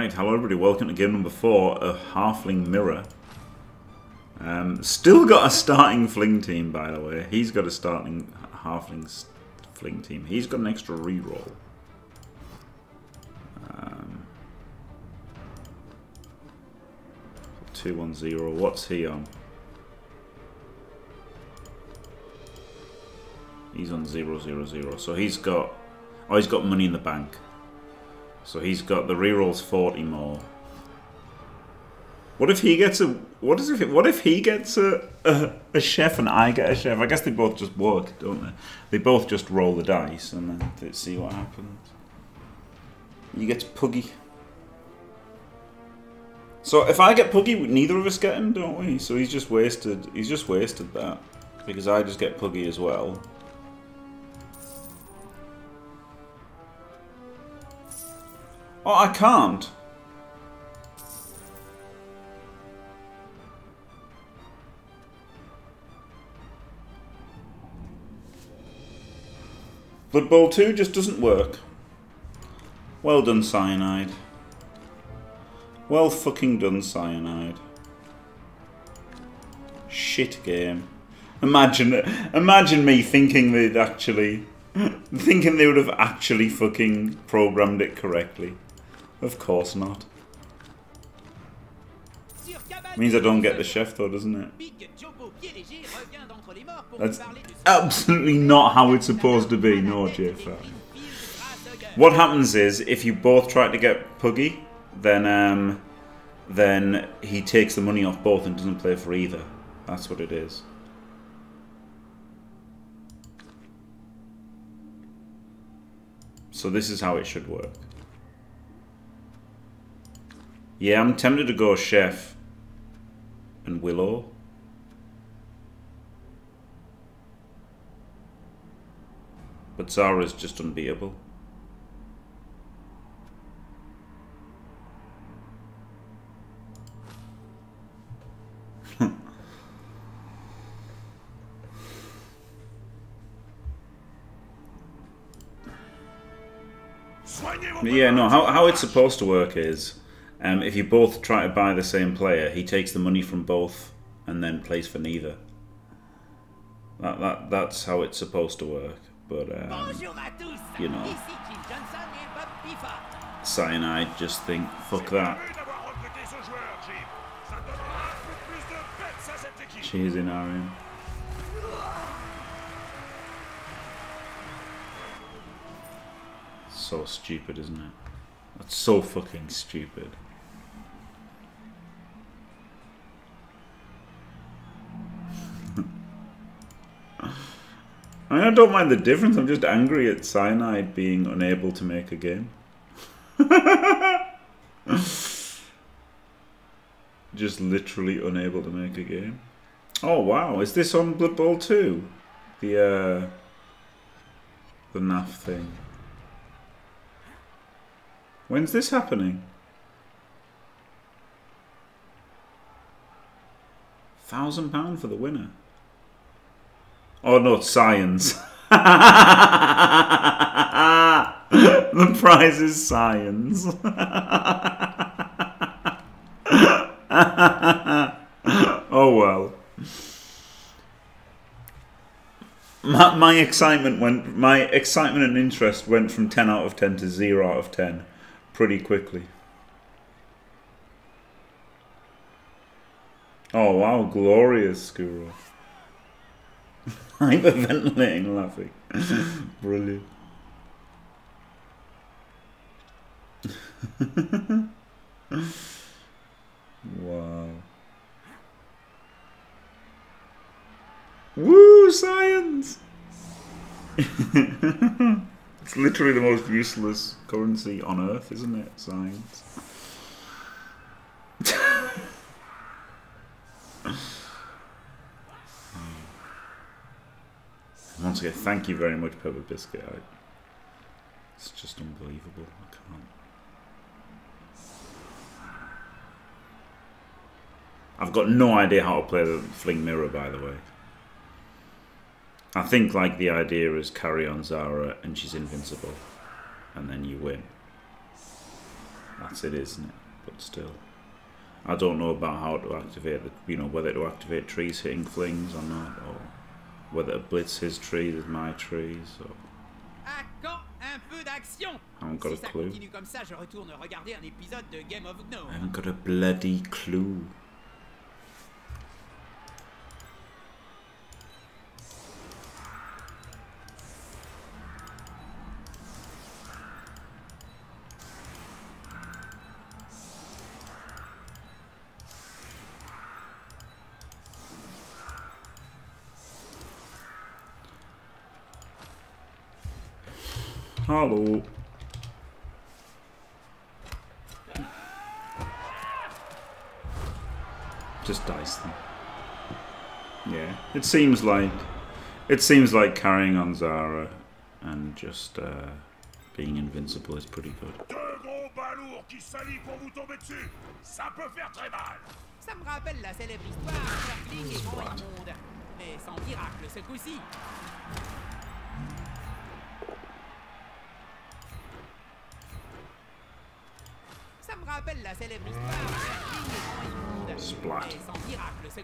Right, hello everybody, welcome to game number 4 of Halfling Mirror. Still got a starting fling team, by the way. He's got a starting halfling fling team. He's got an extra reroll. Two, 1 0. What's he on? He's on 0 0 0. So he's got. Oh, he's got money in the bank. So he's got the rerolls 40 more. What if he gets a? What if he gets a chef and I get a chef? I guess they both just work, don't they? They both just roll the dice and then they see what happens. You get Puggy. So if I get Puggy, neither of us get him, don't we? So he's just wasted. He's just wasted that because I just get Puggy as well. Oh, I can't. Blood Bowl 2 just doesn't work. Well done, Cyanide. Well fucking done, Cyanide. Shit game. Imagine me thinking they'd actually... thinking they would have actually fucking programmed it correctly. Of course not. Means I don't get the chef though, doesn't it? That's absolutely not how it's supposed to be, no JFR. What happens is, if you both try to get Puggy, then he takes the money off both and doesn't play for either. That's what it is. So this is how it should work. Yeah, I'm tempted to go Chef and Willow. But Zara's just unbeatable. Yeah, no, how it's supposed to work is if you both try to buy the same player, he takes the money from both and then plays for neither. That's how it's supposed to work, but you know, Cyanide just think, fuck that. She's in our room. So stupid, isn't it? That's so fucking stupid. I mean, I don't mind the difference, I'm just angry at Cyanide being unable to make a game. Just literally unable to make a game. Oh wow, is this on Blood Bowl 2? The NAF thing. When's this happening? 1,000 pounds for the winner. Oh no, science. The prize is science. Oh well. My excitement and interest went from 10 out of 10 to 0 out of 10. Pretty quickly. Oh wow, glorious Skuro. Hyperventilating laughing. Brilliant. Wow. Woo, science! It's literally the most useless currency on earth, isn't it? Science. Once again, thank you very much, Peppered Biscuit. It's just unbelievable. I can't. I've got no idea how to play the Fling Mirror, by the way. I think, like, the idea is carry on Zara and she's invincible, and then you win. That's it, isn't it? But still. I don't know about how to activate the, you know, whether to activate trees hitting flings or not, or whether to blitz his trees with my trees, or... I haven't got a clue. I haven't got a bloody clue. Hello. Just dice them. Yeah, it seems like carrying on Zara and just being invincible is pretty good. Splat. I'm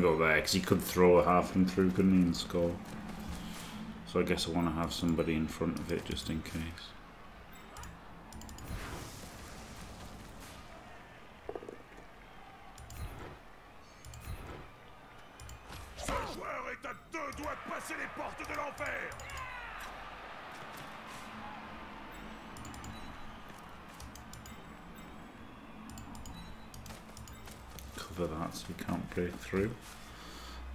gonna go there because he could throw a half and through, couldn't he, and score. So I guess I want to have somebody in front of it just in case. Cover that so we can't break through,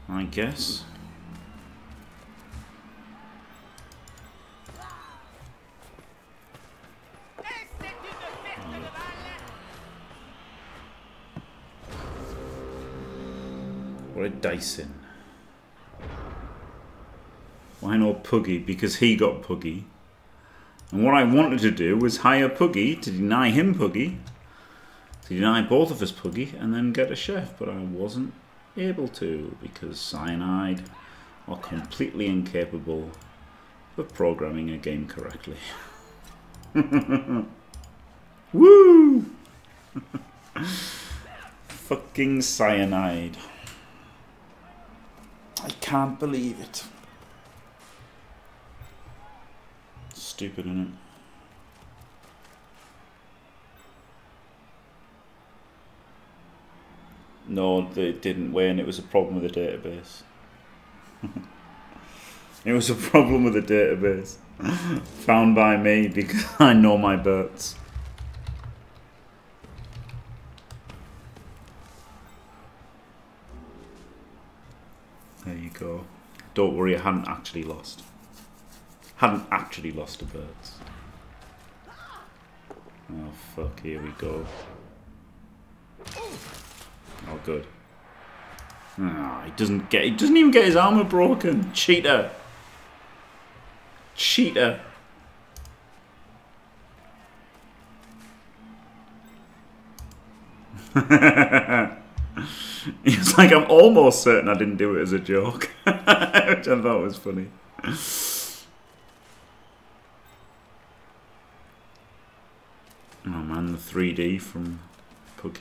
I guess. What a Dyson. Why not Puggy? Because he got Puggy. And what I wanted to do was hire Puggy to deny him Puggy. To deny both of us Puggy and then get a chef. But I wasn't able to because Cyanide are completely incapable of programming a game correctly. Woo! Fucking Cyanide. I can't believe it. Stupid, isn't it? No, they didn't win. It was a problem with the database. It was a problem with the database. Found by me because I know my birds. There you go. Don't worry, I hadn't actually lost. Hadn't actually lost to birds. Oh fuck, here we go. Oh good. Ah, he doesn't even get his armor broken. Cheater. Cheater. It's like I'm almost certain I didn't do it as a joke, which I thought was funny. Oh man, the 3D from Puggy.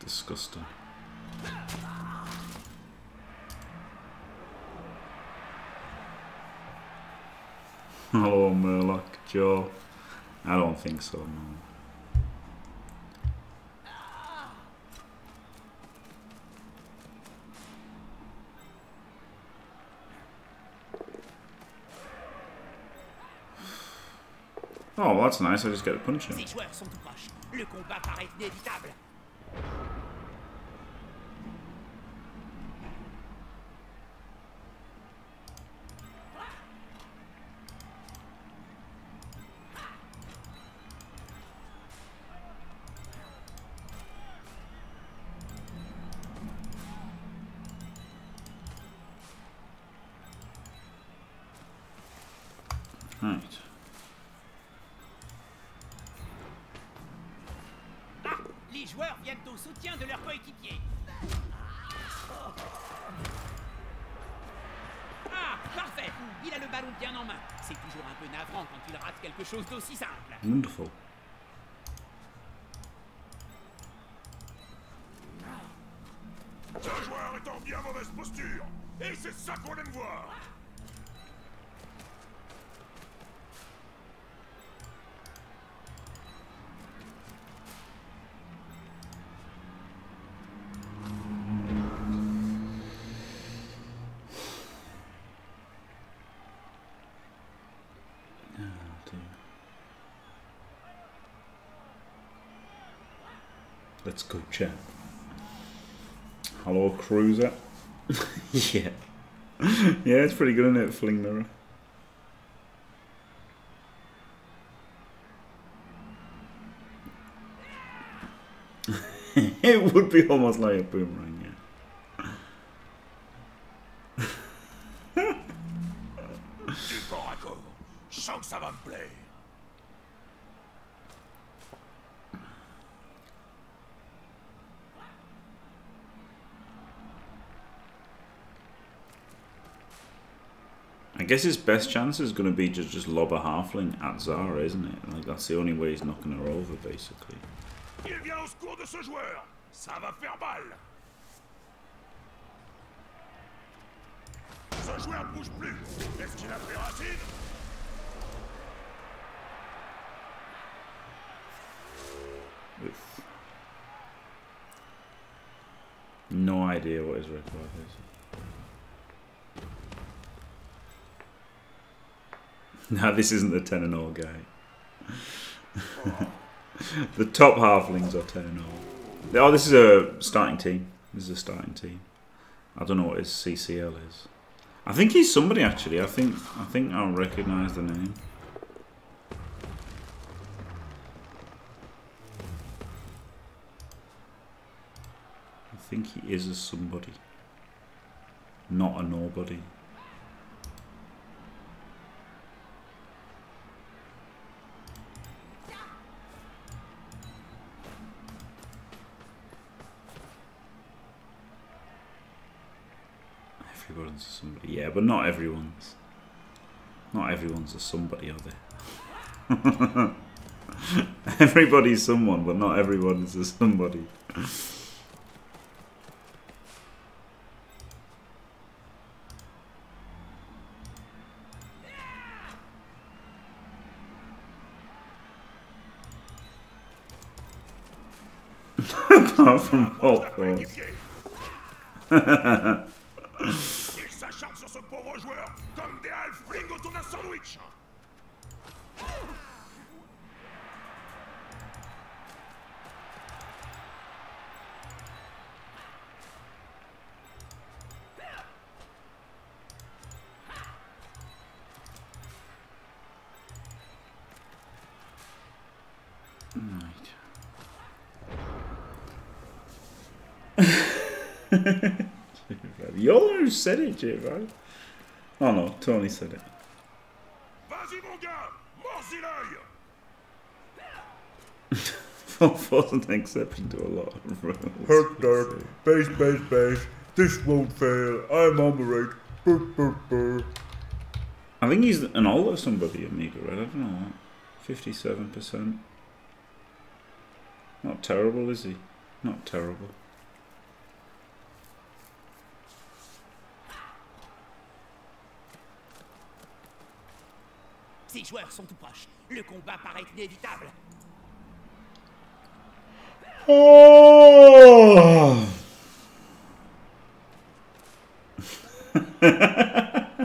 Disgusting. Hello Murloc, Joe. I don't think so, no. Oh, well, that's nice. I just get to punch him. Right. Les joueurs viennent au soutien de leurs coéquipiers. Ah, parfait. Il a le ballon bien en main. C'est toujours un peu navrant quand il rate quelque chose d'aussi simple. Wonderful. Ce joueur est en bien mauvaise posture. Et c'est ça qu'on aime voir. Let's go chat. Hello, Cruiser. Yeah. Yeah, it's pretty good, isn't it, Fling Mirror? It would be almost like a boomerang, yeah. I guess his best chance is going to be to just lob a halfling at Zara, isn't it? Like, that's the only way he's knocking her over, basically. Il vient au secours de ce joueur. Ça va faire balle. Ce joueur ne bouge plus. Est-ce qu'il a pris racine? Oof. No idea what his red card is. No, this isn't the 10-0 guy. The top halflings are 10-0. Oh, this is a starting team. This is a starting team. I don't know what his CCL is. I think he's somebody, actually. I think I'll recognise the name. I think he is a somebody. Not a nobody. Everyone's a somebody, yeah, but not everyone's. Not everyone's a somebody, are they? Everybody's someone, but not everyone is a somebody. Apart from Hulk, of course. Il s'acharne sur ce pauvre joueur comme des halflings autour d'un sandwich. Right. You're who said it, Jay, right? Oh no, Tony said it. Vas-y, mon gars, mords-y l'œil. Fox wasn't accepting to a lot of rules. Herp, derp, bash, bash, bash. This won't fail. I'm on the right. Burp, burp, burp. I think he's an older somebody, Amiga, right? I don't know. 57%. Not terrible, is he? Not terrible. Ces joueurs sont tout proches. Le combat paraît inévitable. Oh! A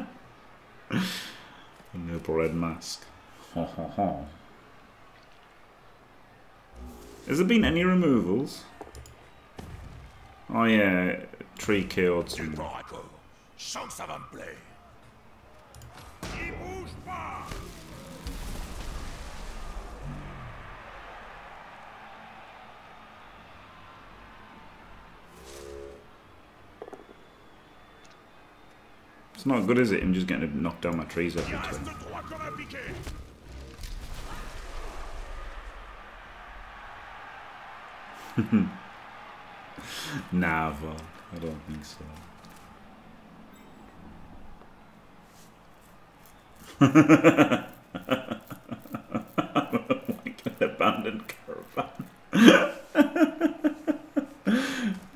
noble red mask. Ha ha ha. Has there been any removals? Oh yeah, tree killed. It's not good, is it? I'm just getting to knock down my trees every time. Nah, Varag, I don't think so. Like an abandoned caravan.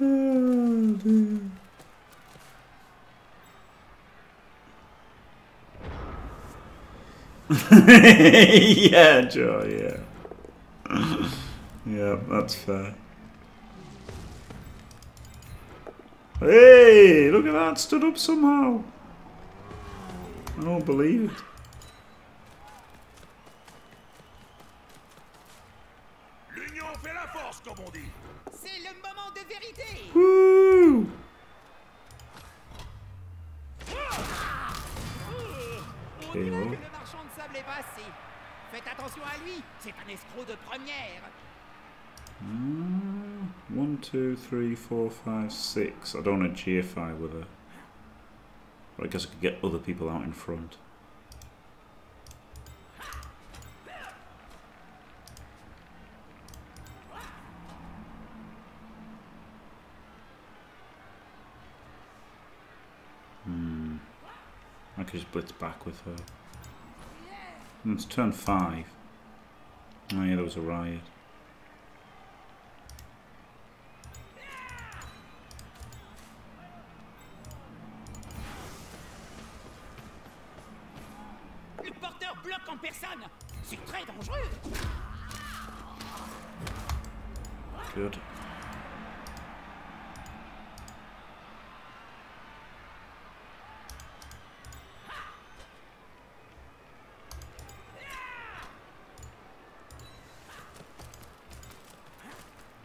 Oh, dear. Yeah, Joe, yeah. Yeah, that's fair. Hey, look at that, stood up somehow. I don't believe it. Woo! KO. One, two, three, four, five, six. I don't want to GFI with her. But I guess I could get other people out in front. I could just blitz back with her. It's turn 5. Oh yeah, there was a riot. Good.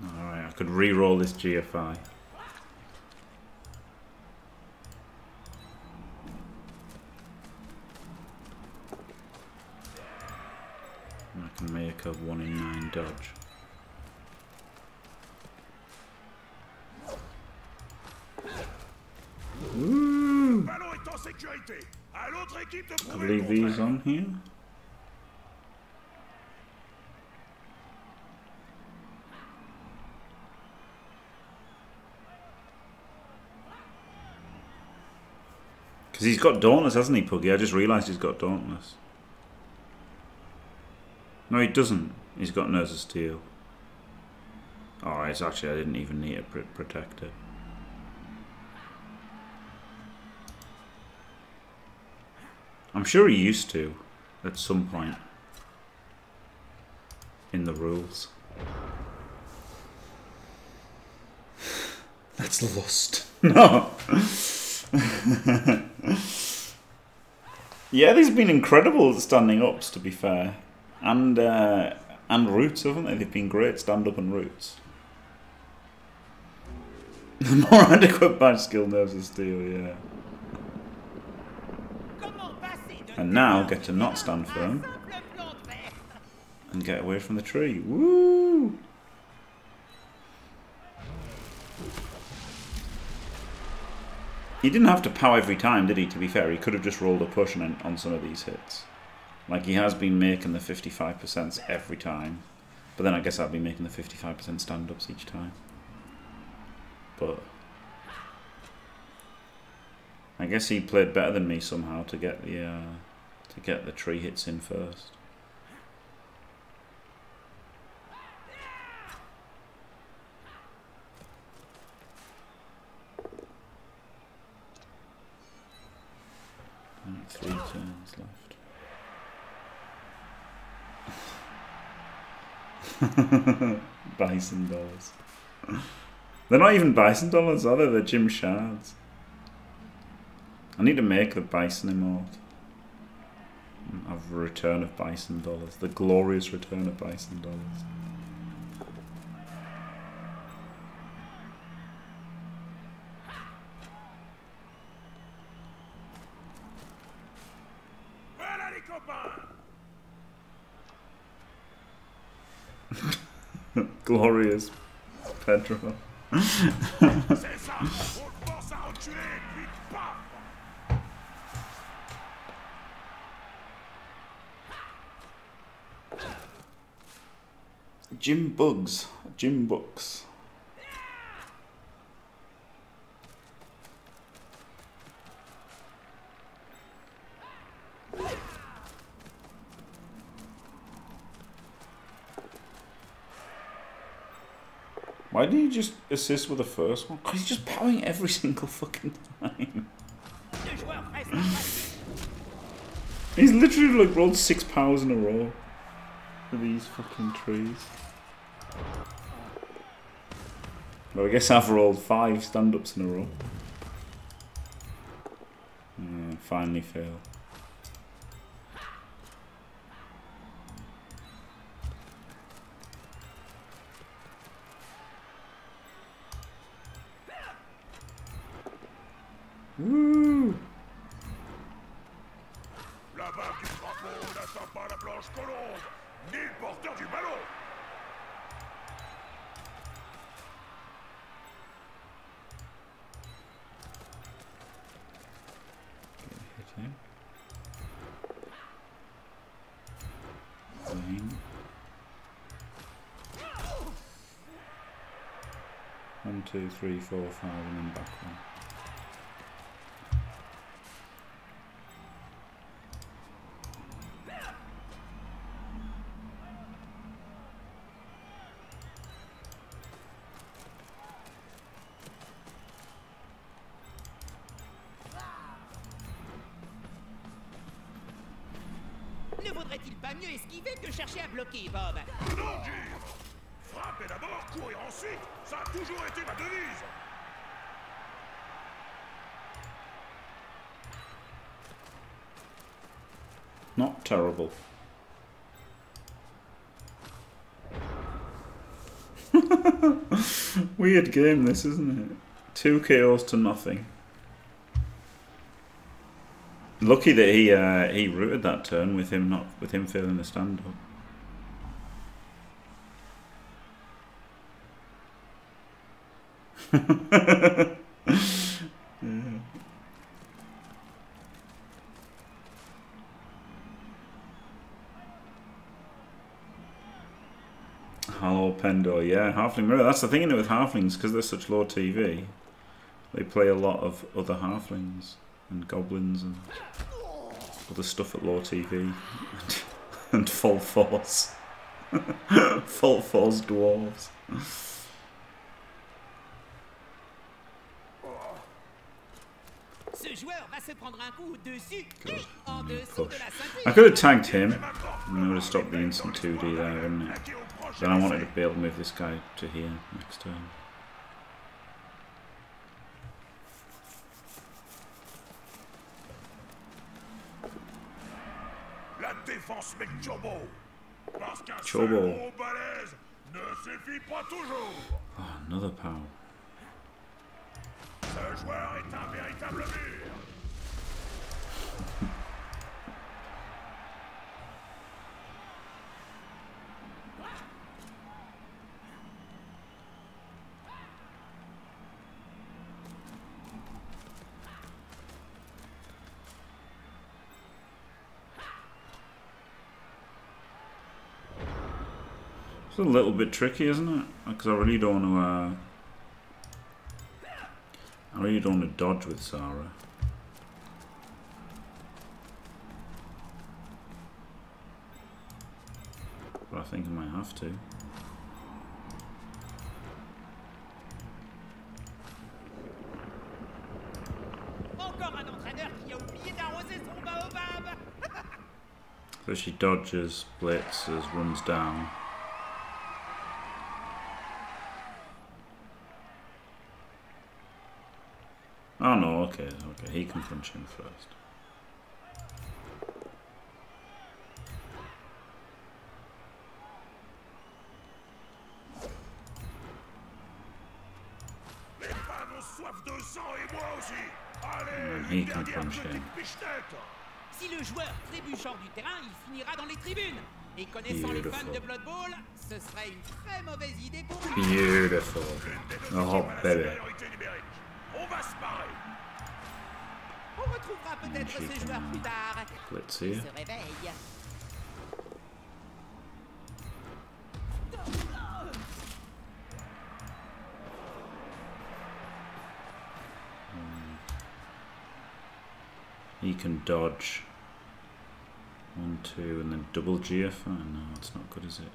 Alright, I could re-roll this GFI. And I can make a 1 in 9 dodge. I believe these on here. Because he's got Dauntless, hasn't he, Puggy? I just realised he's got Dauntless. No, he doesn't. He's got Nerves of Steel. Alright, it's actually, I didn't even need a protector. I'm sure he used to, at some point, in the rules. That's lust. No! Yeah, there's been incredible standing-ups, to be fair. And roots, haven't they? They've been great stand-up and roots. The more adequate badge skill, Nerves of Steel, yeah. And now get to not stand firm and get away from the tree. Woo! He didn't have to pow every time, did he, to be fair? He could have just rolled a push on some of these hits. Like, he has been making the 55% every time. But then I guess I'll be making the 55% stand-ups each time. But I guess he played better than me somehow to get the tree hits in first. And 3 turns left. Bison dollars. They're not even bison dollars, are they? They're gym shards. I need to make the bison emote. Of return of bison dollars. The glorious return of bison dollars. Glorious Petrov. Gym books. Why didn't you just assist with the first one? Because he's just powering every single fucking time. He's literally like rolled 6 powers in a row for these fucking trees. Well, I guess I've rolled 5 stand-ups in a row. Yeah, finally failed. Woo! One, two, three, four, 5, and then back one. Not terrible. Weird game this, isn't it? 2 KOs to nothing. Lucky that he rooted that turn with him failing the stand up. Yeah. Hello, Pendor. Yeah, Halfling Mirror. That's the thing with Halflings, because they're such low TV. They play a lot of other Halflings and Goblins and other stuff at low TV and full force. Full force dwarves. I could have tagged him and I would have stopped the instant 2D there, wouldn't it? Then I wanted to be able to move this guy to here next turn. Chobo. Oh, another power. It's a little bit tricky, isn't it? Because I really don't want to. I really don't want to dodge with Zara. But I think I might have to. So she dodges, blitzes, runs down. Oh no, okay, okay, he can punch him first. And he can punch him. Beautiful. Beautiful. Oh, baby. Let's see. He can dodge. 1, 2, and then double GF. Oh, no, it's not good, is it?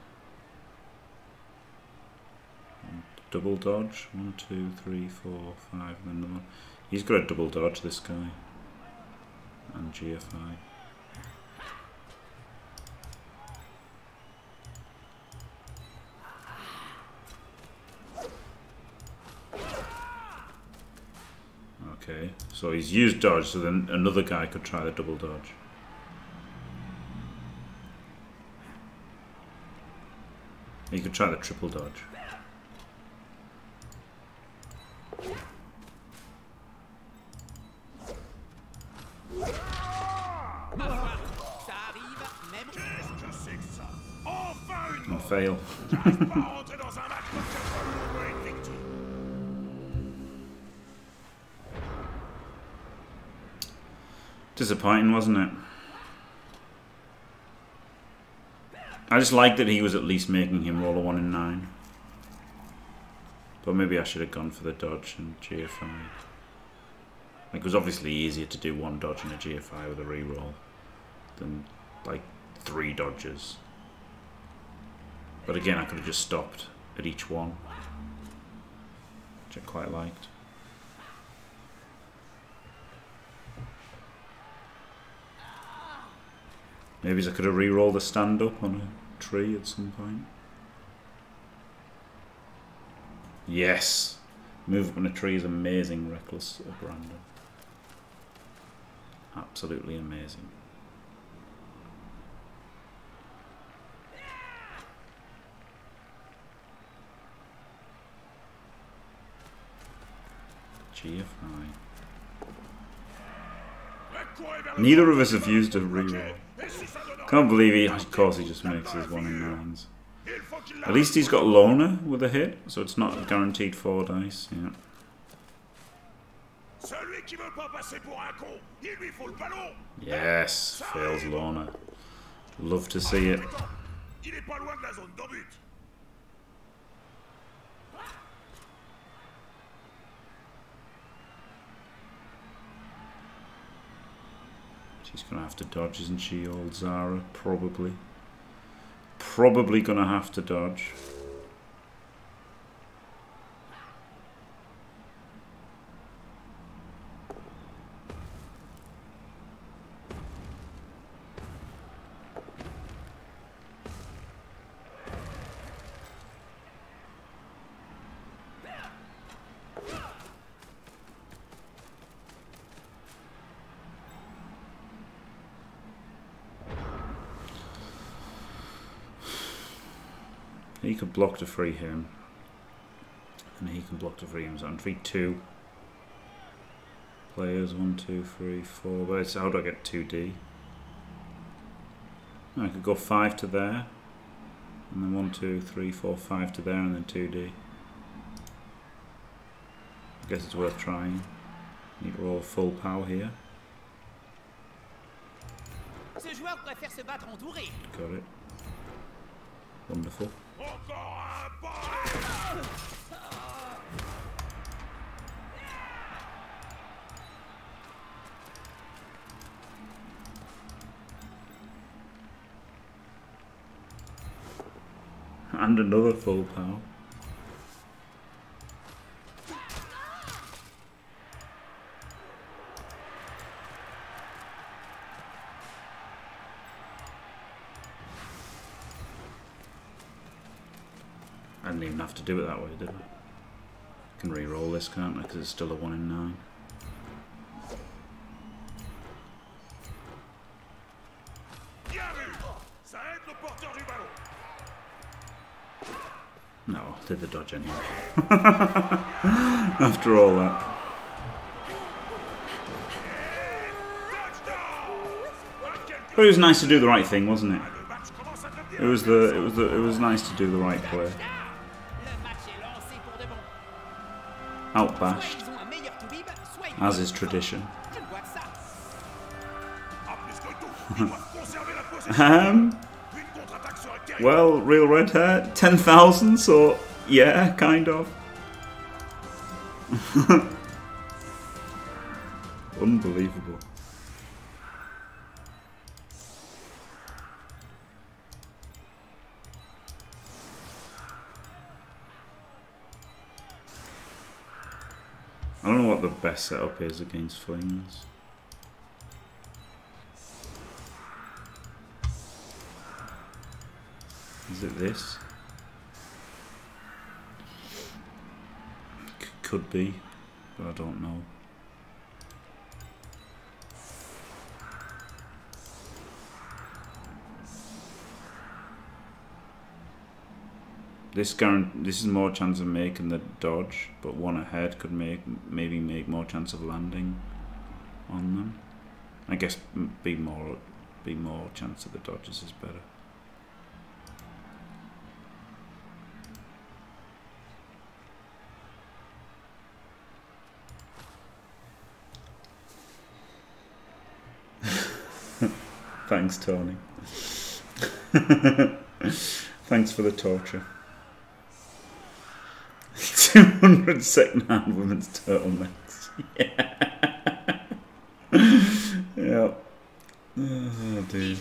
Double dodge. 1, 2, 3, 4, 5, and then another one. He's got a double dodge, this guy. And GFI. Okay, so he's used dodge, so then another guy could try the double dodge. He could try the triple dodge. And fail. Disappointing, wasn't it? I just liked that he was at least making him roll a 1 in 9. But maybe I should have gone for the dodge and GFI. Like, it was obviously easier to do one dodge and a GFI with a reroll than, like, 3 dodges. But again, I could have just stopped at each one, which I quite liked. Maybe I could have re-rolled a stand-up on a tree at some point. Yes! Move up on a tree is amazing, reckless of Brandon. Absolutely amazing. GFI. Neither of us have used a reroll. Can't believe he, of course he just makes his 1 in 9s. At least he's got Lorna with a hit, so it's not a guaranteed 4 dice, yeah. Yes, fails Lorna. Love to see it. She's going to have to dodge, isn't she, old Zara? Probably. Probably going to have to dodge. He could block to free him, and he can block to free him. So I'm free 2 players, 1, 2, 3, 4. But it's, how do I get 2D? I could go 5 to there, and then 1, 2, 3, 4, 5 to there, and then 2D. I guess it's worth trying. Need to roll full power here. Got it. Wonderful. And another full power. I didn't even have to do it that way, did I? I can re-roll this, can't I? Because it's still a 1 in 9. No, I did the dodge anyway. After all that. But it was nice to do the right thing, wasn't it? It was nice to do the right play. Outbashed, as is tradition. Well, real red hair, 10,000, so yeah, kind of. Unbelievable. not the best setup is against Flames. Is it this? Could be, but I don't know. This is more chance of making the dodge, but one ahead could maybe make more chance of landing on them. I guess be more chance of the dodges is better. Thanks, Tony. Thanks for the torture. 200 second-hand women's turtlenecks. Yeah. Yep. Oh, dude.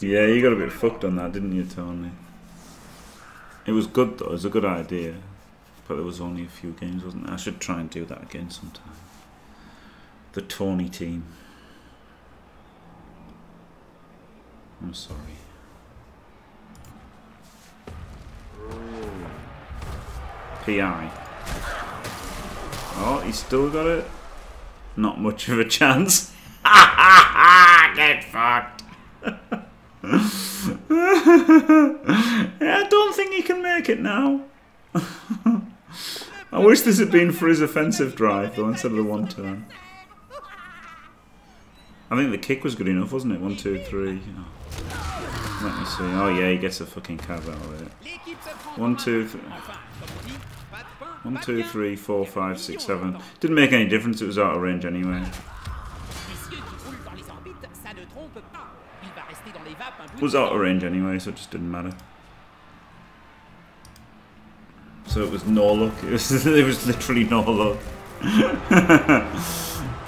Yeah, you got a bit fucked on that, didn't you, Tony? It was good, though. It was a good idea. But there was only a few games, wasn't there? I should try and do that again sometime. The Tony team. I'm sorry. PI. Oh, he's still got it. Not much of a chance. Get fucked. I don't think he can make it now. I wish this had been for his offensive drive, though, instead of the one turn. I think the kick was good enough, wasn't it? 1, 2, 3. Oh. Let me see. Oh yeah, he gets a fucking cab out of it. 1, 2, 3, 4, 5, 6, 7. Didn't make any difference, it was out of range anyway. It was out of range anyway, so it just didn't matter. So it was no luck. It was literally no luck.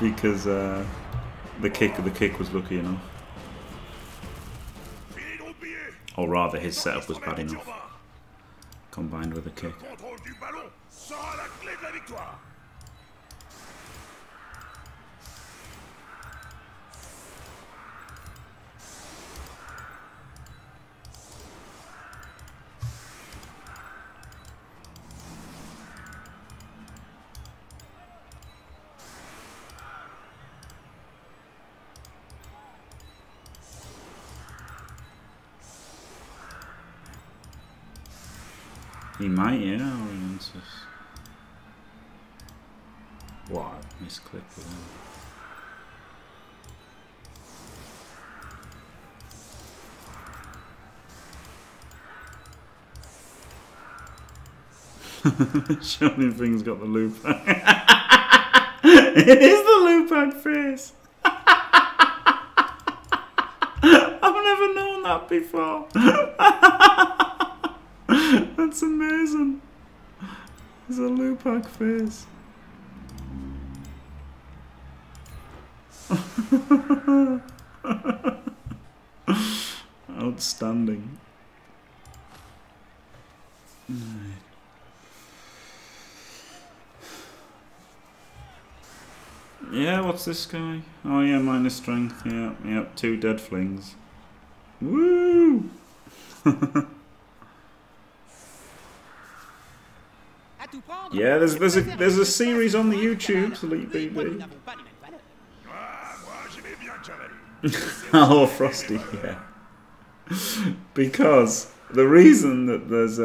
Because the kick was lucky enough. Or rather, his setup was bad enough. Combined with the kick. He might, yeah, or he answers. What? Misclick with him. Surely thing's got the loop back. It is the loop back face. I've never known that before. That's amazing. It's a Lupac face. Outstanding. Yeah, what's this guy? Oh yeah, minus strength. Yeah, yep, 2 dead flings. Woo! Yeah, there's a series on the YouTube, Elite BB. Oh, Frosty, yeah. Because the reason that there's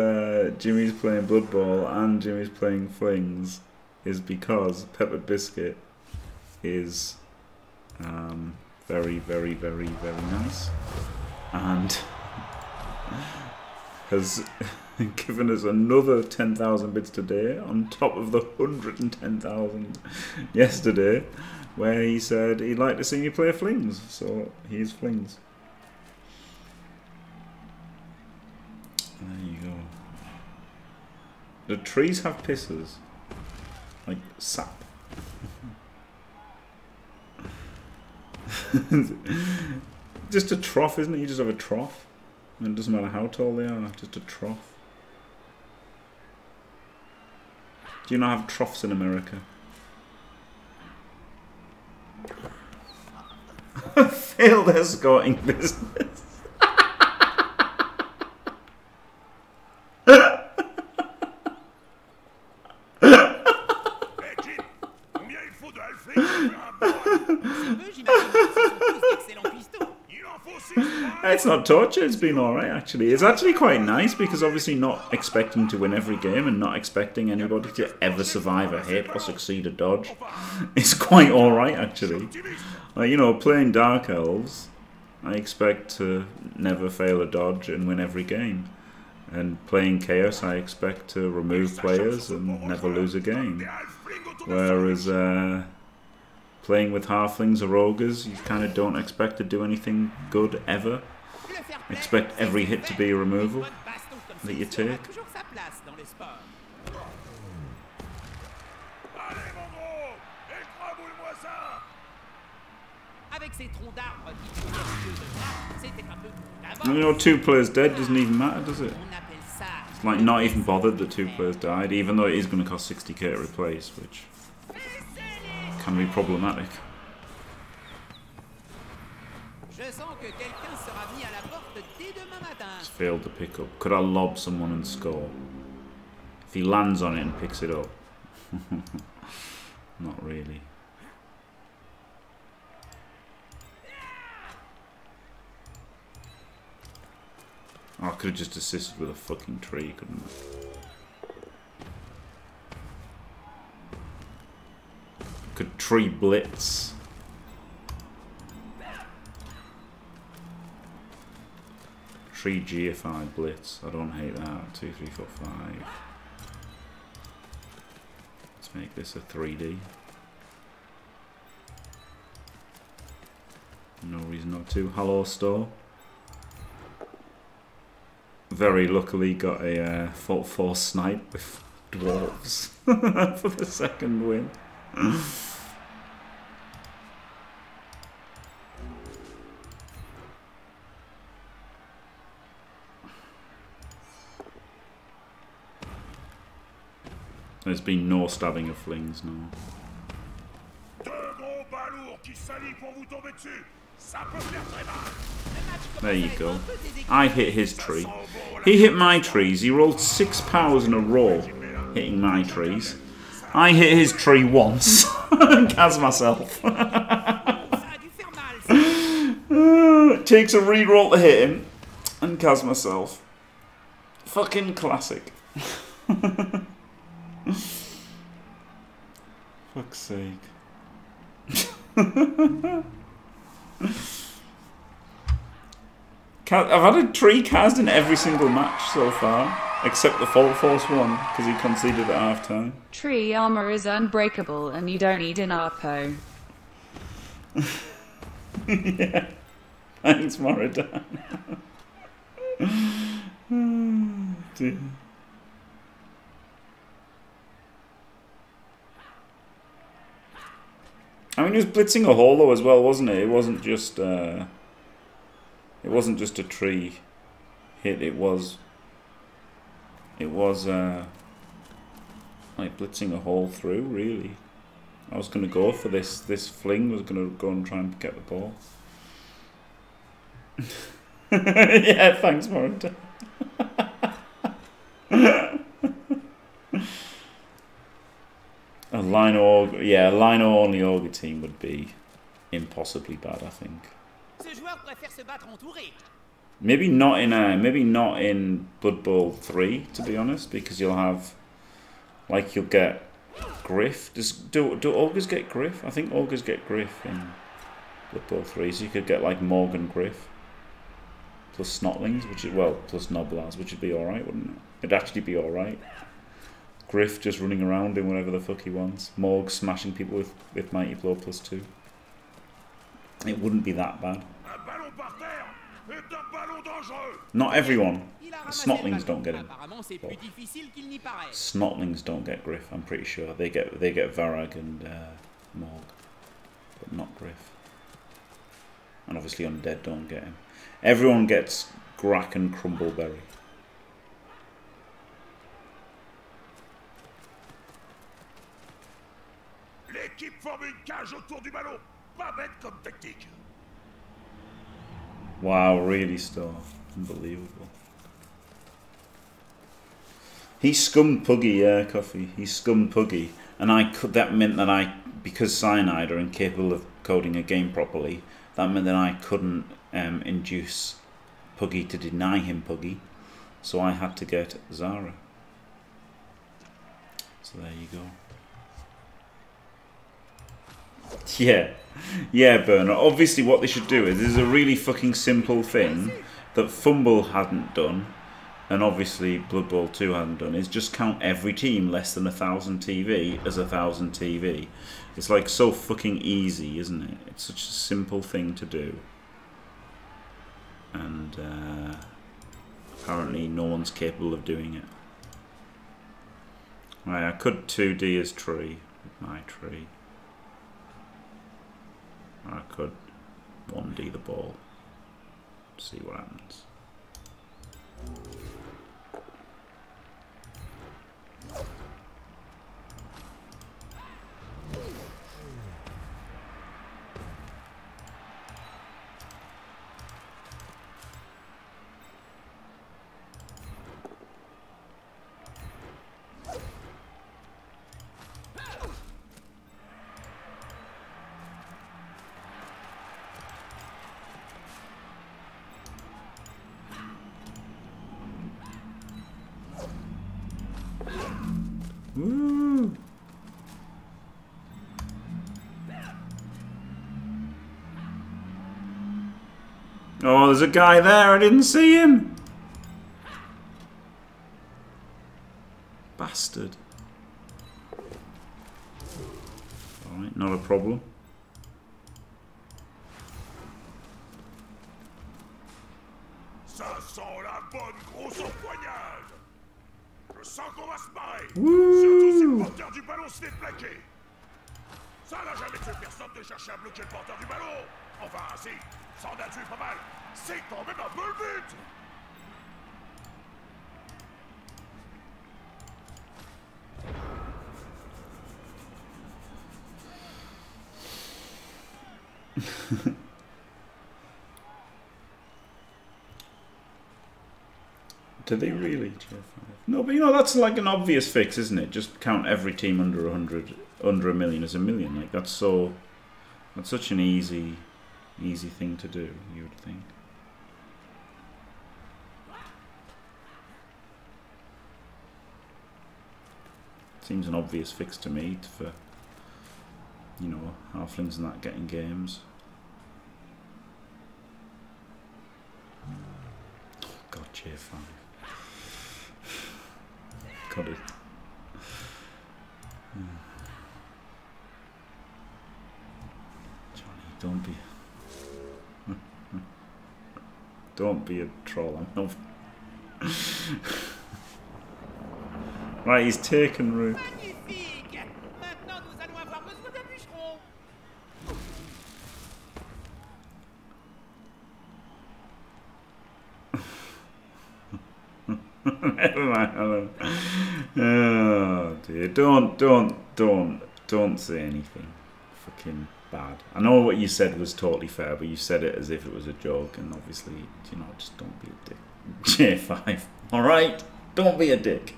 Jimmy's playing Blood Bowl and Jimmy's playing Flings is because Peppered Biscuit is very, very, very, very nice. And has given us another 10,000 bits today on top of the 110,000 yesterday, where he said he'd like to see me play Flings, so here's Flings. There you go. The trees have pissers, like sap. Just a trough, isn't it? You just have a trough. And it doesn't matter how tall they are, just a trough. Do you not have troughs in America? Failed escorting business. It's not torture, it's been alright actually. It's actually quite nice because obviously not expecting to win every game and not expecting anybody to ever survive a hit or succeed a dodge. It's quite alright actually. Like, you know, playing Dark Elves, I expect to never fail a dodge and win every game. And playing Chaos, I expect to remove players and never lose a game. Whereas playing with halflings or ogres, you kind of don't expect to do anything good ever. Expect every hit to be a removal that you take. You know, 2 players dead doesn't even matter, does it? It's like not even bothered that 2 players died, even though it is going to cost 60k to replace, which can be problematic. It's failed to pick up. Could I lob someone and score? If he lands on it and picks it up. Not really. Oh, I could have just assisted with a fucking tree, couldn't I? Could tree blitz. Tree GFI blitz. I don't hate that. 2, 3, 4, 5. Let's make this a 3D. No reason not to. Hello, store. Very luckily got a Fault 4 snipe with dwarves for the second win. There's been no stabbing of flings now. There you go. I hit his tree. He hit my trees. He rolled 6 powers in a row hitting my trees. I hit his tree once. As myself. Takes a reroll to hit him. And Kaz myself. Fucking classic. Fuck's sake. I've had a tree cast in every single match so far, except the Fault Force one, because he conceded at half time. Tree armor is unbreakable and you don't need an Arpo. Yeah. Thanks, Moridan. Oh, dear. I mean, he was blitzing a hole though as well, wasn't it? It wasn't just a tree hit. It was like blitzing a hole through. Really, I was gonna go for this. This fling was gonna go and try and get the ball. Yeah, thanks, Moridan. A line org, yeah, a line only org team would be impossibly bad, I think. Maybe not in Blood Bowl 3, to be honest, because you'll have, like, you'll get Griff. Do ogres get Griff? I think ogres get Griff in Blood Bowl 3, so you could get like Morgan Griff plus Snotlings, which is, well, plus Noblars, which would be all right, wouldn't it? It'd actually be all right. Griff just running around doing whatever the fuck he wants. Morgue smashing people with Mighty Blow plus 2. It wouldn't be that bad. Not everyone. Snotlings don't get him. Snotlings don't get Griff, I'm pretty sure. They get Varag and Morgue. But not Griff. And obviously Undead don't get him. Everyone gets Grack and Crumbleberry. L'équipe forme une cage autour du ballon. Pas bête comme tactique. Wow, really star. Unbelievable. He scummed Puggy, yeah, Coffee. He scummed Puggy. And I could, that meant that I, because Cyanide are incapable of coding a game properly, that meant that I couldn't induce Puggy to deny him Puggy. So I had to get Zara. So there you go. Yeah. Yeah, Bernard. Obviously what they should do is, this is a really fucking simple thing that Fumble hadn't done. And obviously Blood Bowl 2 hadn't done, is just count every team less than 1,000 TV as 1,000 TV. It's like so fucking easy, isn't it? It's such a simple thing to do. And apparently no one's capable of doing it. Right, I could 2D his tree with my tree. I could 1D the ball. See what happens. Oh, there's a guy there, I didn't see him! Bastard. Alright, not a problem. Woo! Do they really? No, but you know, that's like an obvious fix, isn't it? Just count every team under 100, under a million as a million. Like, that's so, that's such an easy thing to do, you would think. Seems an obvious fix to me for, you know, halflings and that getting games. Oh, God, cheer 5. Got it. Johnny, don't be a troll. I'm not. Right, he's taken root. Never mind. Oh dear! Don't say anything. Fucking bad. I know what you said was totally fair, but you said it as if it was a joke, and obviously, you know, just don't be a dick. J5. All right, don't be a dick.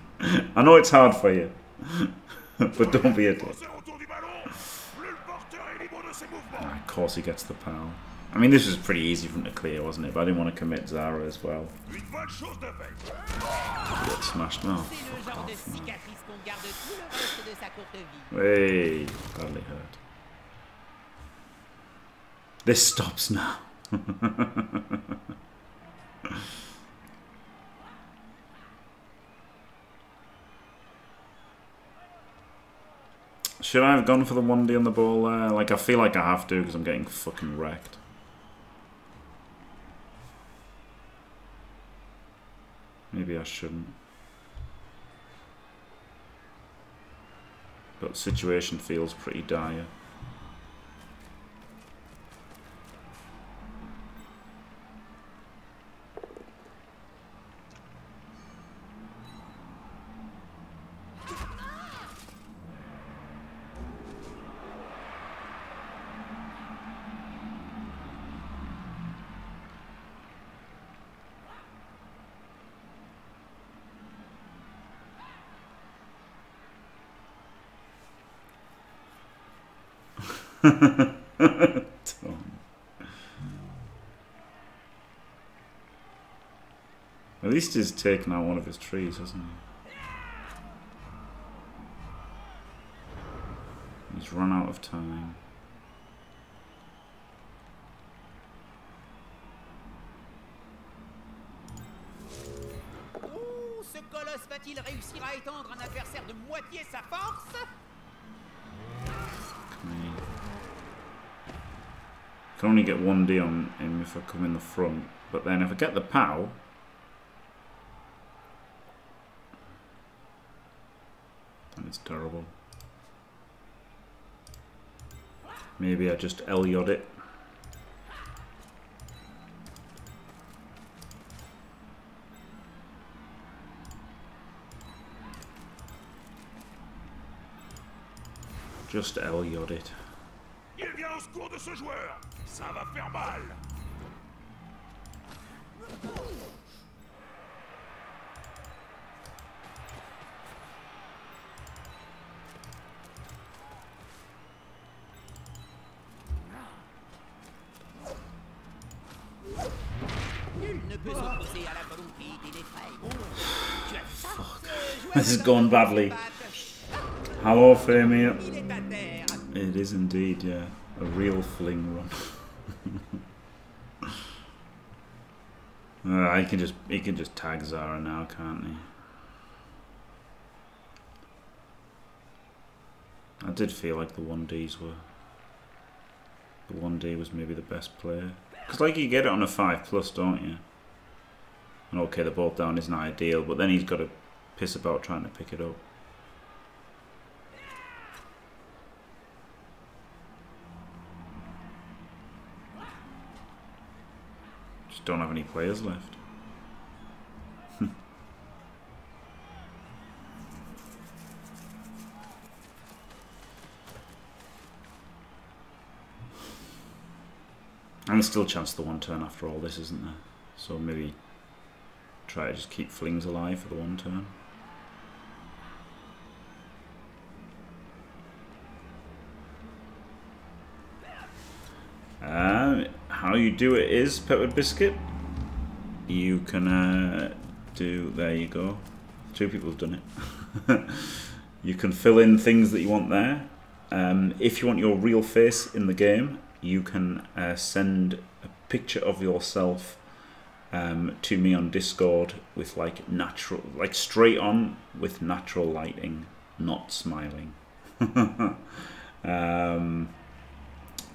I know it's hard for you, but don't be a dick. Of course, he gets the pal. I mean, this was pretty easy for him to clear, wasn't it? But I didn't want to commit Zara as well. Get smashed now. Hey, badly hurt. This stops now. Should I have gone for the 1D on the ball there? Like, I feel like I have to because I'm getting fucking wrecked. Maybe I shouldn't. But the situation feels pretty dire. Tom. At least he's taken out one of his trees, hasn't he? He's run out of time. Ouh, ce colosse va-t-il réussir à étendre un adversaire de moitié sa force? I can only get 1D on him if I come in the front, but then if I get the POW, then it's terrible. Maybe I just Eliod it. Just Eliod it. Il vient au secours de ce joueur. Ça va faire mal. Nul ne peut s'opposer à la volonté des défailles. This has gone badly. Hello, Famia. It is indeed, yeah. A real fling run. he can just tag Zara now, can't he? I did feel like the 1Ds were. The 1D was maybe the best player. Because, like, you get it on a 5+, don't you? And okay, the ball down isn't ideal, but then he's got to piss about trying to pick it up. Don't have any players left. And still chance the one turn after all this, isn't there? So maybe try to just keep flings alive for the one turn. How you do it is, Peppered Biscuit, you can do, there you go, two people have done it. You can fill in things that you want there. If you want your real face in the game, you can send a picture of yourself to me on Discord with straight on with natural lighting, not smiling.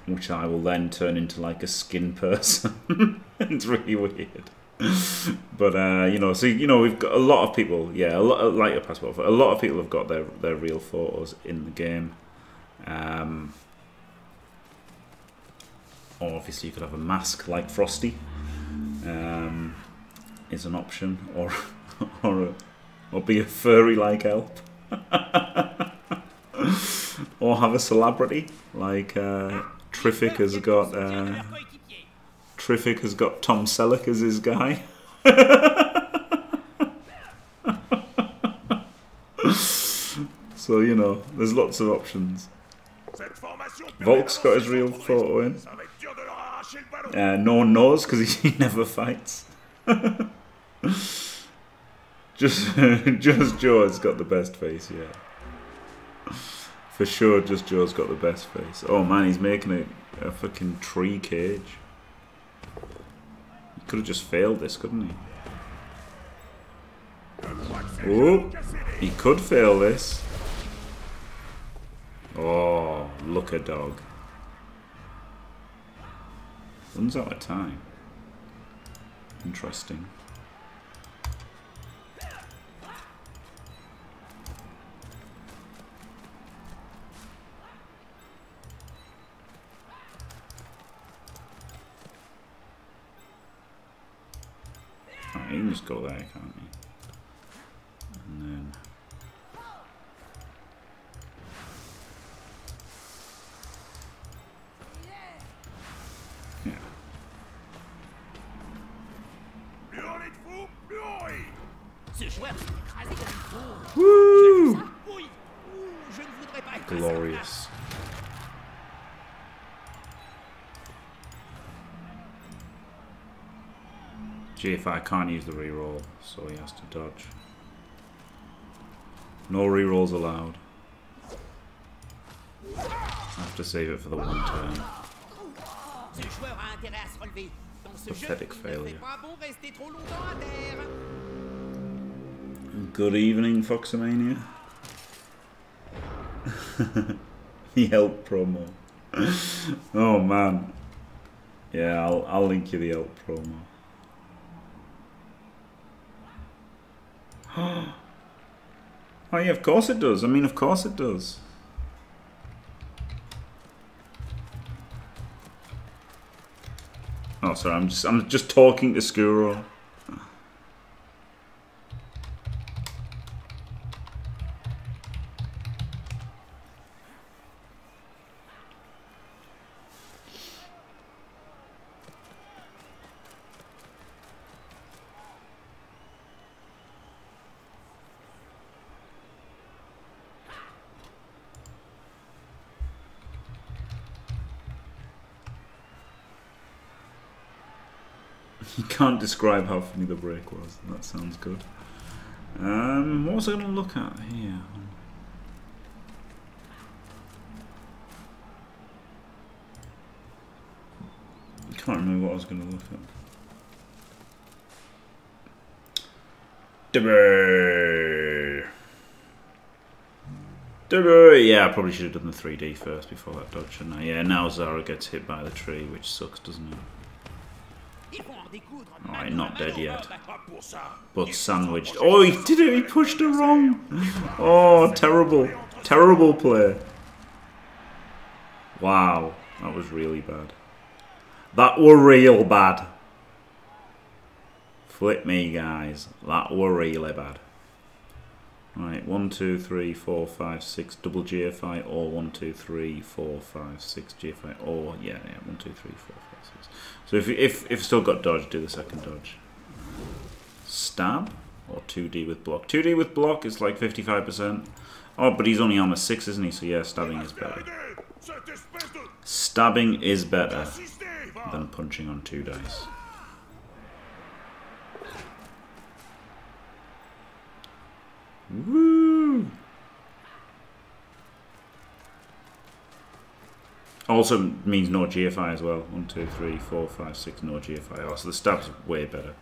Which I will then turn into like a skin person. It's really weird, but you know, so you know, we've got a lot of people. Yeah, a lot of, like your passport. A lot of people have got their real photos in the game. Or obviously, you could have a mask like Frosty. Is an option, or be a furry like Elp. Or have a celebrity like. Triffic has got Tom Selleck as his guy. So, you know, there's lots of options. Volk's got his real photo in. No one knows because he never fights. Just Joe's got the best face, yeah. For sure, Just Joe's got the best face. Oh man, he's making a fucking tree cage. He could have just failed this, couldn't he? Oh, he could fail this. Oh, look a dog. Runs out of time. Interesting. You can just go there, can't you? And then... yeah. Woo! Glorious. GFI can't use the reroll, so he has to dodge. No rerolls allowed. I have to save it for the one turn. Pathetic failure. Good evening, Foxamania. The help promo. Oh man. Yeah, I'll link you the help promo. Oh yeah, of course it does. I mean, of course it does. Oh, sorry. I'm just talking to Skuro. Can't describe how funny the break was. That sounds good. What was I going to look at here? I can't remember what I was going to look at. Debray! Debray! Yeah, I probably should have done the 3D first before that dodge. And yeah, now Zara gets hit by the tree, which sucks, doesn't it? Alright, not dead yet, but sandwiched. Oh, he did it! He pushed her wrong! Oh, terrible. Terrible play. Wow, that was really bad. That were real bad. Flip me, guys. That were really bad. Right, 1, 2, 3, 4, 5, 6, double GFI, or 1, 2, 3, 4, 5, 6, GFI, or, yeah, 1, 2, 3, 4, 5, 6. So if still got dodge, do the second dodge. Stab, or 2D with block. 2D with block is like 55%. Oh, but he's only armor 6, isn't he? So yeah, stabbing is better. Stabbing is better than punching on 2 dice. Woo! Also means no GFI as well. 1, 2, 3, 4, 5, 6, no GFI. Oh, so the stab's way better.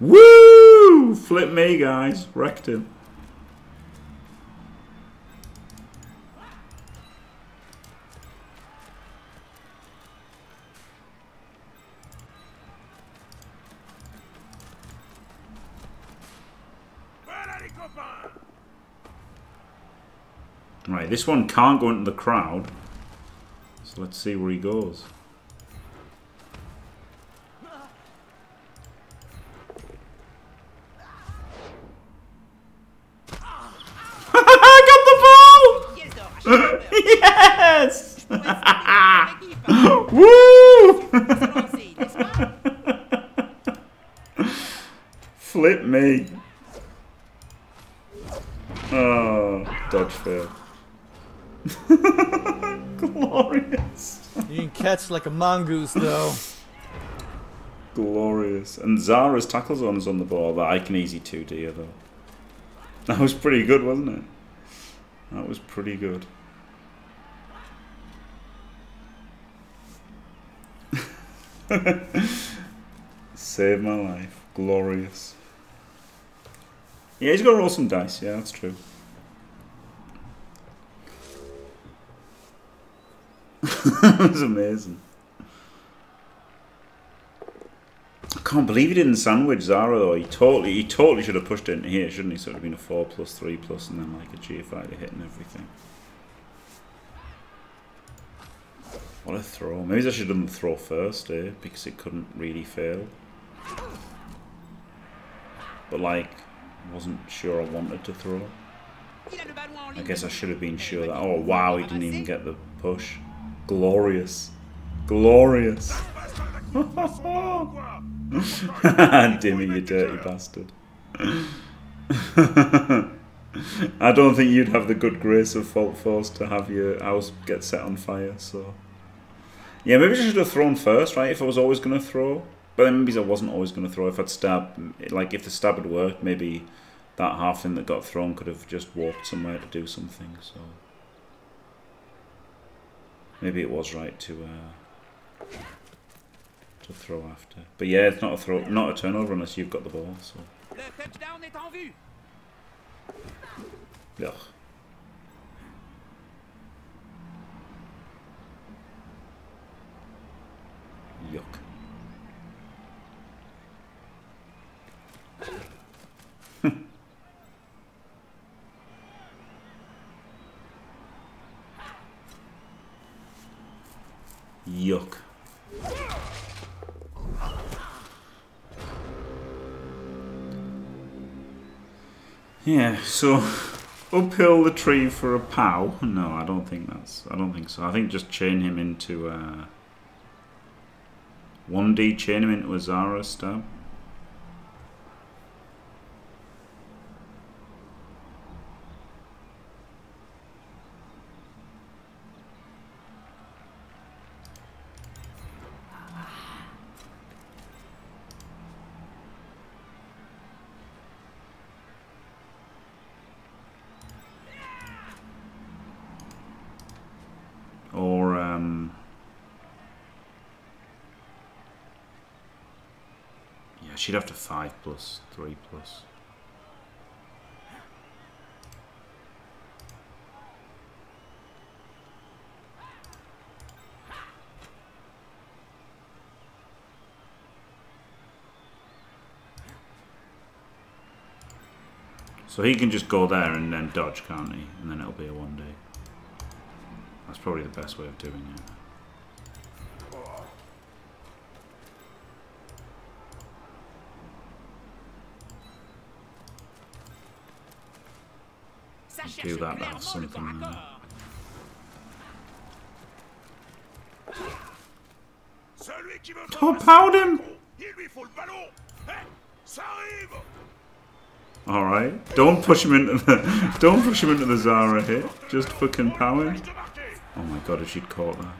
Woo! Flip me, guys. Wrecked him. Right, this one can't go into the crowd. So let's see where he goes. Yes! Woo! Flip me. Oh, dodge fail. Glorious. You can catch like a mongoose, though. Glorious. And Zara's tackle zone is on the ball, but I can easy 2D, though. That was pretty good, wasn't it? That was pretty good. Saved my life. Glorious. Yeah, he's got to roll some dice. Yeah, that's true. That was amazing. I can't believe he didn't sandwich Zara, though. He totally should have pushed it in here, shouldn't he? So it would have been a 4+, 3+, and then like a GFI to hit and everything. What a throw. Maybe I should have done the throw first, eh? Because it couldn't really fail. But, like, I wasn't sure I wanted to throw. I guess I should have been sure that... Oh, wow, he didn't even get the push. Glorious. Glorious. Dimmy, you dirty bastard. I don't think you'd have the good grace of Fault Force to have your house get set on fire, so... Yeah, maybe I should have thrown first, right, if I was always going to throw. But then maybe I wasn't always going to throw. If I'd stab, like, if the stab had worked, maybe that half thing that got thrown could have just walked somewhere to do something, so... Maybe it was right to throw after. But yeah, it's not a throw, not a turnover unless you've got the ball, so... Ugh. Yuck. Yuck. Yeah, so uphill the tree for a pow. No, I don't think that's, I don't think so. I think just chain him into 1D, chain him into a Zara stab. She'd have to 5+, 3+. So he can just go there and then dodge, can't he? And then it'll be a 1D. That's probably the best way of doing it. Do that, that's something there. Top out him! Alright. Don't push him into the Zara hit. Just fucking pow him. Oh my god, if she'd caught that.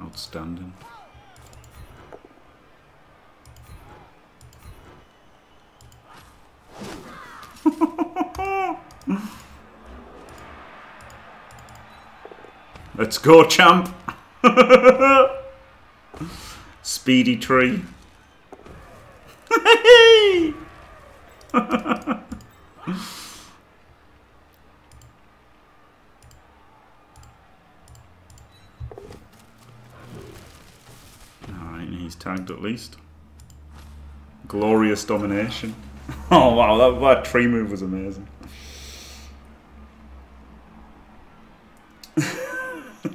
Outstanding. Let's go, champ! Speedy tree. Alright, he's tagged at least. Glorious domination. Oh wow, that tree move was amazing.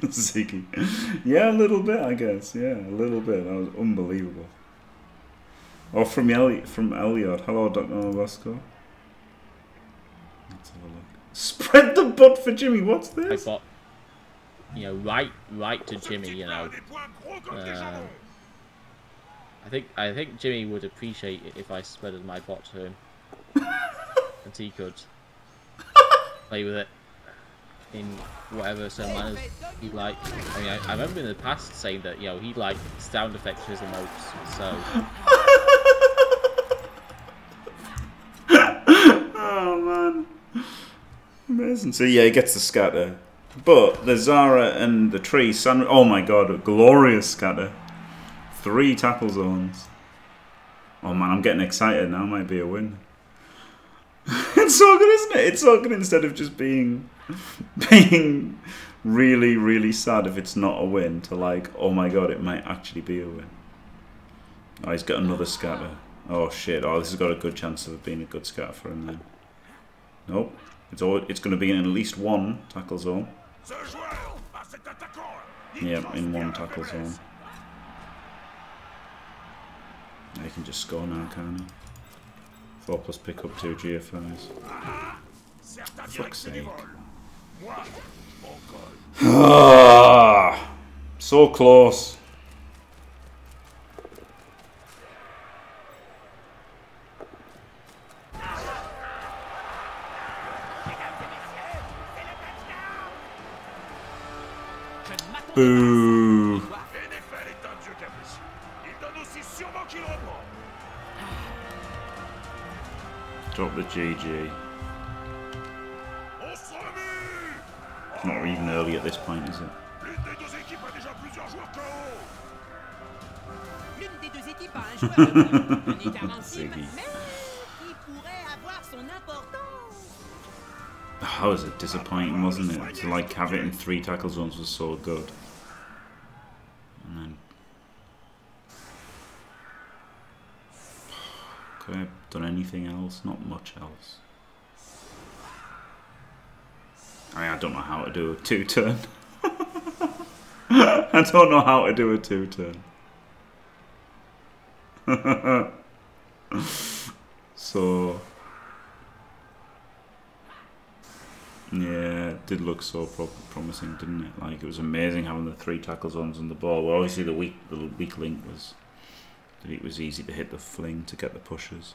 Ziggy. Yeah, a little bit, I guess. Yeah, a little bit. That was unbelievable. Or from Eliot. Hello, Dr. Novasco. Let's have a look. Spread the butt for Jimmy. What's this? I got, you know, right to Jimmy, you know. I think Jimmy would appreciate it if I spreaded my butt to him. And he could play with it in whatever certain manners he'd like. I mean, I remember in the past saying that, you know, he liked sound effects for his emotes, so... Oh, man. Amazing. So, yeah, he gets the scatter. But the Zara and the tree... Oh, my God, a glorious scatter. 3 tackle zones. Oh, man, I'm getting excited now. Might be a win. It's so good, isn't it? It's so good instead of just being really, really sad if it's not a win to like, oh my god, it might actually be a win. Oh, he's got another scatter. Oh shit, oh, this has got a good chance of it being a good scatter for him then. Nope, it's going to be in at least 1 tackle zone. Yeah, in 1 tackle zone. He can just score now, can't he? 4+ pick up 2 GFIs. Fuck's sake. So close. Boo. Drop the GG. It's not even early at this point, is it? That was disappointing, wasn't it? To like have it in 3 tackle zones was so good. And then could I have done anything else? Not much else. I mean, I don't know how to do a 2-turn. I don't know how to do a 2-turn. So yeah, it did look so promising, didn't it? Like, it was amazing having the 3 tackle zones on the ball. Well, obviously the weak link was that it was easy to hit the fling to get the pushes.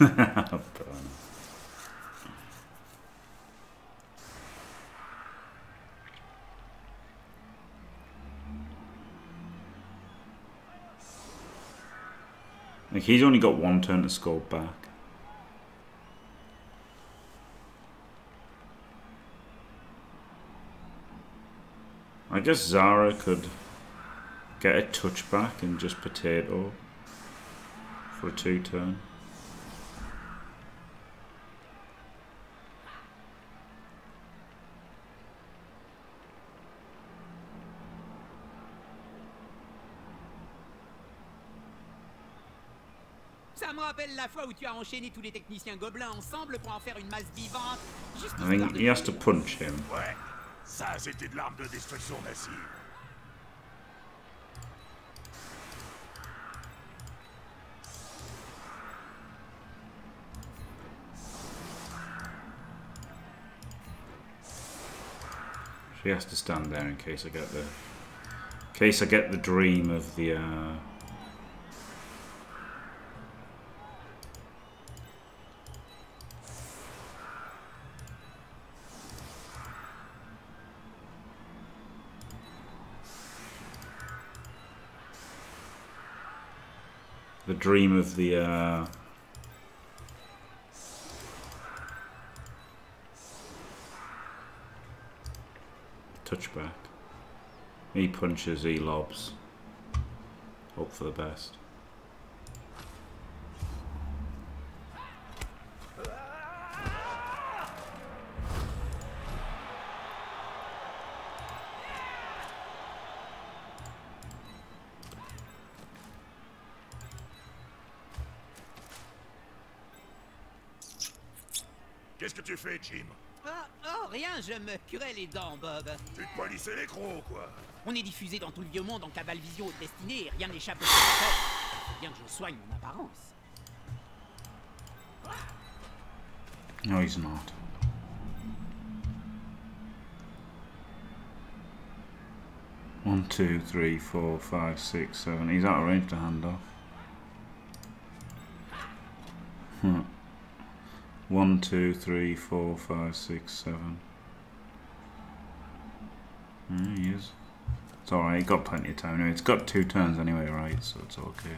Like, he's only got 1 turn to score back. I guess Zara could get a touchback and just potato for a 2-turn. I think he has to punch him. She has to stand there in case I get the dream of the touchback. He punches, he lobs. Hope for the best. Jim. Oh, rien, je me curais les dents, Bob. Tu te polissais les crocs, quoi. On est diffusé dans tout le vieux monde en cabale visio haute destinée et rien n'échappe au spectateur. Bien que je soigne mon apparence. No, he's not. One, two, three, four, five, six, seven. He's out of range to hand off. Hmm. 1, 2, 3, 4, 5, 6, 7. There he is. It's alright, he got plenty of time anyway. It's got 2 turns anyway, right? So it's okay.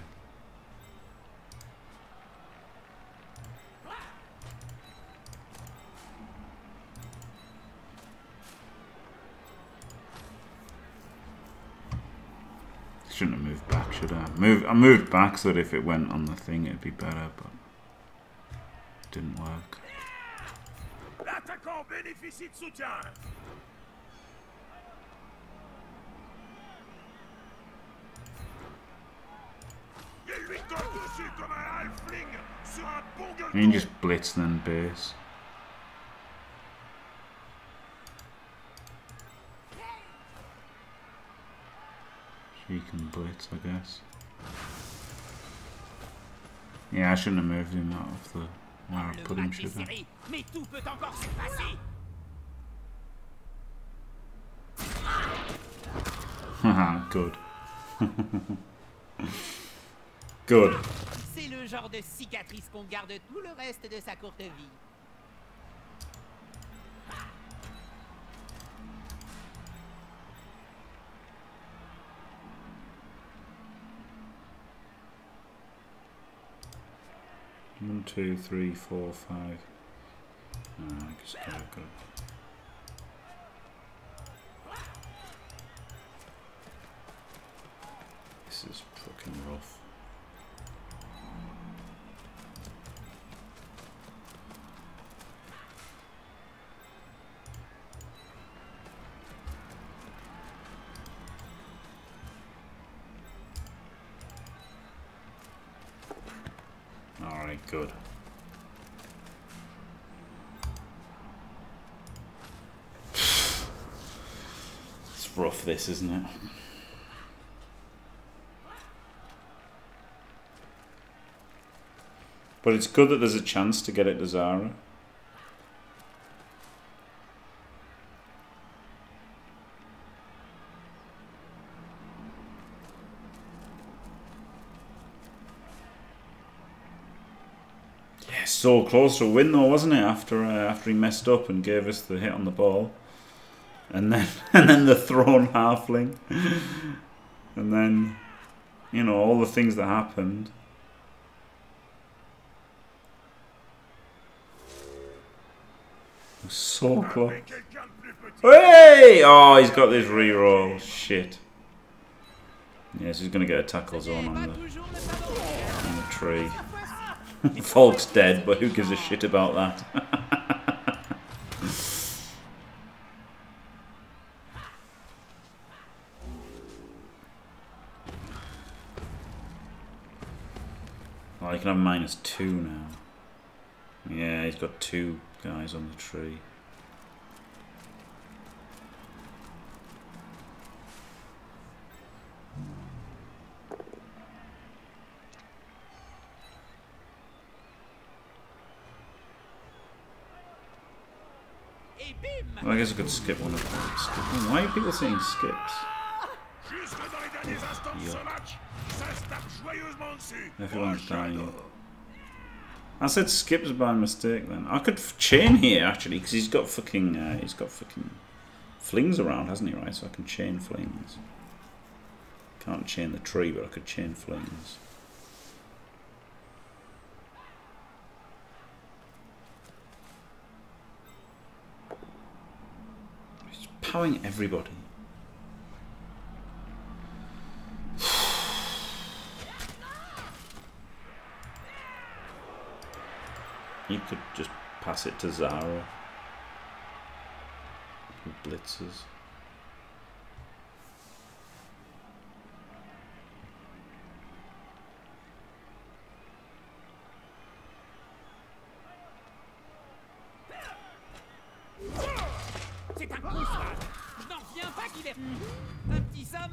Shouldn't have moved back, should I? I moved back so that if it went on the thing it'd be better, but didn't work. You can just blitz and then base. She can blitz, I guess. Yeah, I shouldn't have moved him out of the... Wow, I put him shit there. Haha, good. Good. C'est le genre de cicatrice qu'on garde tout le reste de sa courte vie. One, two, three, four, five. No, I guess I got it. This is fucking rough. Good. It's rough, this, isn't it? But it's good that there's a chance to get it to Zara. So close to a win though, wasn't it? After after he messed up and gave us the hit on the ball, and then the thrown halfling, and then you know all the things that happened. So close. Hey! Oh, he's got this reroll. Shit. Yes, he's gonna get a tackle zone on the tree. Folk's dead, but who gives a shit about that? Oh, he can have -2 now. Yeah, he's got two guys on the tree. Well, I guess I could skip one of them. Why are people saying skips? Yuck. Everyone's dying. I said skips by mistake. Then I could chain here actually, because he's got fucking flings around, hasn't he? Right, so I can chain flings. Can't chain the tree, but I could chain flings. Powering everybody. You could just pass it to Zara. Who blitzes.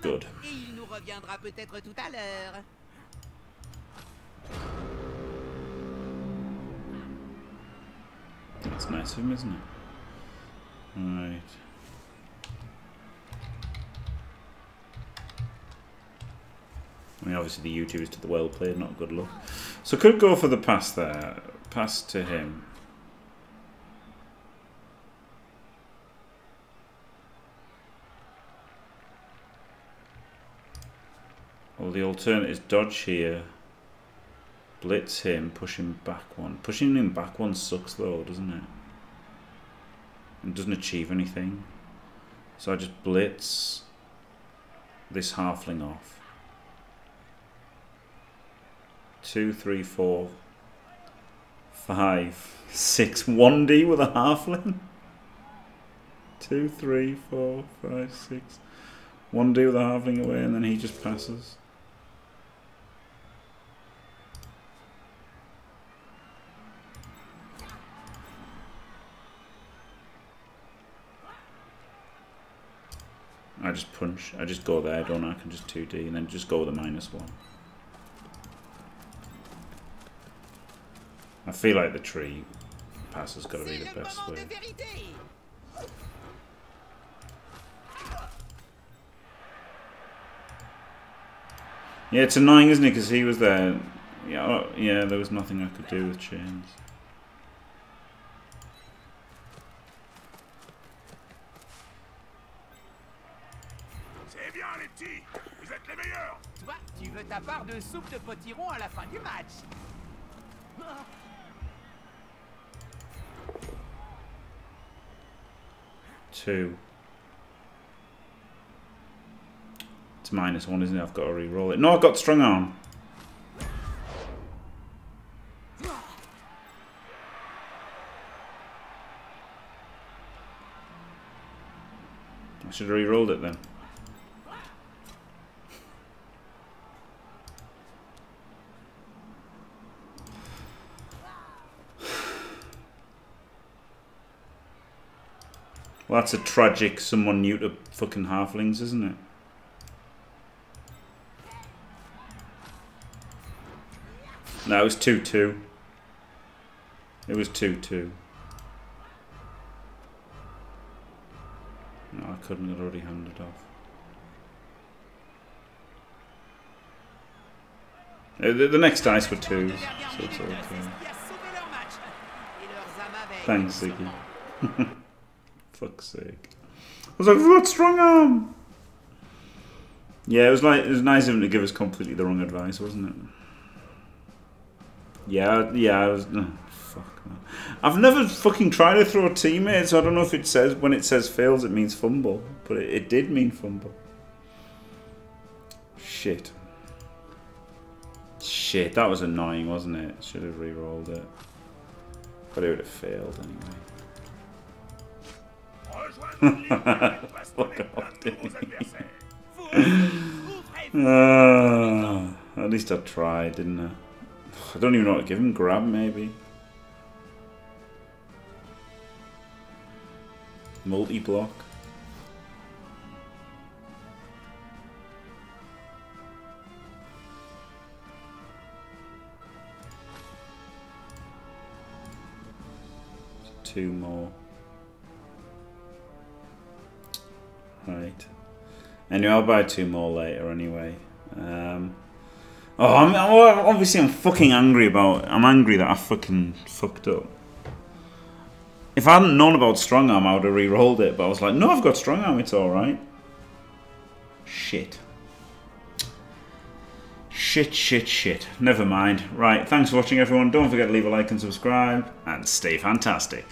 Good. That's nice of him, isn't it? Right. I mean, obviously the U2 is to the well played, not good luck. So could go for the pass there. Pass to him. Well, the alternative is dodge here, blitz him, push him back one. Pushing him back one sucks though, doesn't it? And doesn't achieve anything. So I just blitz this halfling off. 2, 3, 4, 5, 6. 1D with a halfling? 2, 3, 4, 5, 6. 1D with a halfling away, and then he just passes. I just punch. I just go there, don't I? I can just 2D and then just go with a -1. I feel like the tree pass has got to be the best way. Yeah, it's annoying, isn't it? Because he was there. Yeah, yeah, there was nothing I could do with chains. Two. It's minus one, isn't it? I've got to reroll it. No, I've got strong arm. I should have rerolled it then. Well, that's a tragic someone new to fucking halflings, isn't it? No, it was 2-2. It was 2-2. No, I couldn't have already handed off. The next dice were 2s, so it's okay. Thanks, Ziggy. Fuck's sake. I was like, what strong arm? Yeah, it was nice of him to give us completely the wrong advice, wasn't it? Yeah, I was fuck man. I've never fucking tried to throw a teammate, so I don't know if it says when it says fails it means fumble, but it did mean fumble. Shit. Shit, that was annoying, wasn't it? Should have re-rolled it. But it would have failed anyway. Fuck off, at least I tried, didn't I? I don't even know what to give him. Grab, maybe. Multi-block. So two more. Right. Anyway, I'll buy two more later anyway. Obviously I'm fucking angry about... I'm angry that I fucking fucked up. If I hadn't known about strong arm, I would have re-rolled it. But I was like, no, I've got strong arm, it's alright. Shit. Shit, shit, shit. Never mind. Right, thanks for watching, everyone. Don't forget to leave a like and subscribe. And stay fantastic.